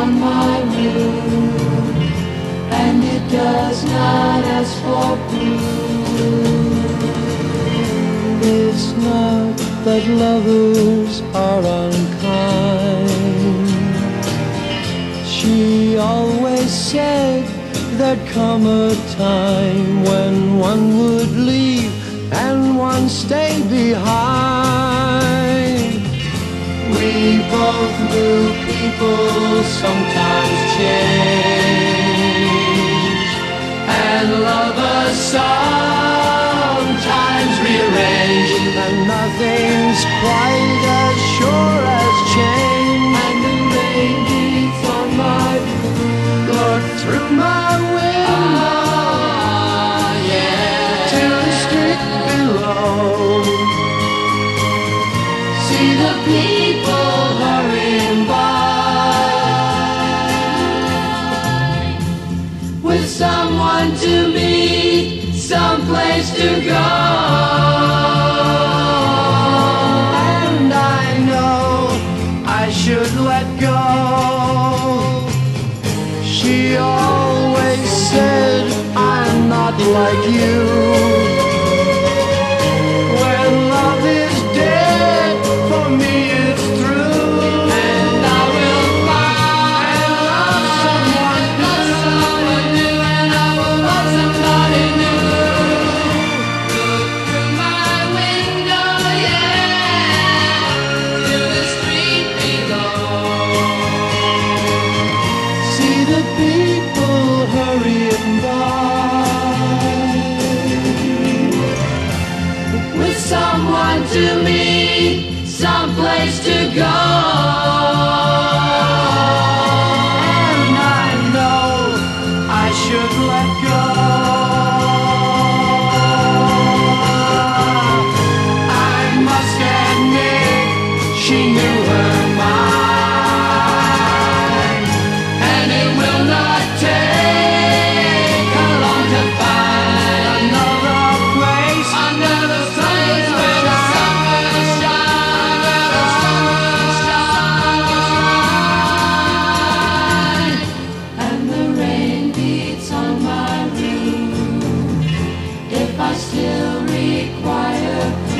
on my will, and it does not ask for proof. It's not that lovers are unkind. She always said there'd come a time when one would leave and one stayed behind. We both knew people sometimes change, and lovers sometimes rearrange, and nothing's quite as sure as change. And the rain beats on my roof, blows through my window, see the people hurrying by, with someone to meet, someplace to go. And I know I should let go. She always said, I'm not like you. Someone to meet, someplace to go. And I know I should let go. I must admit, she knew her mind, and it will not take her long to find another place, another place. Still require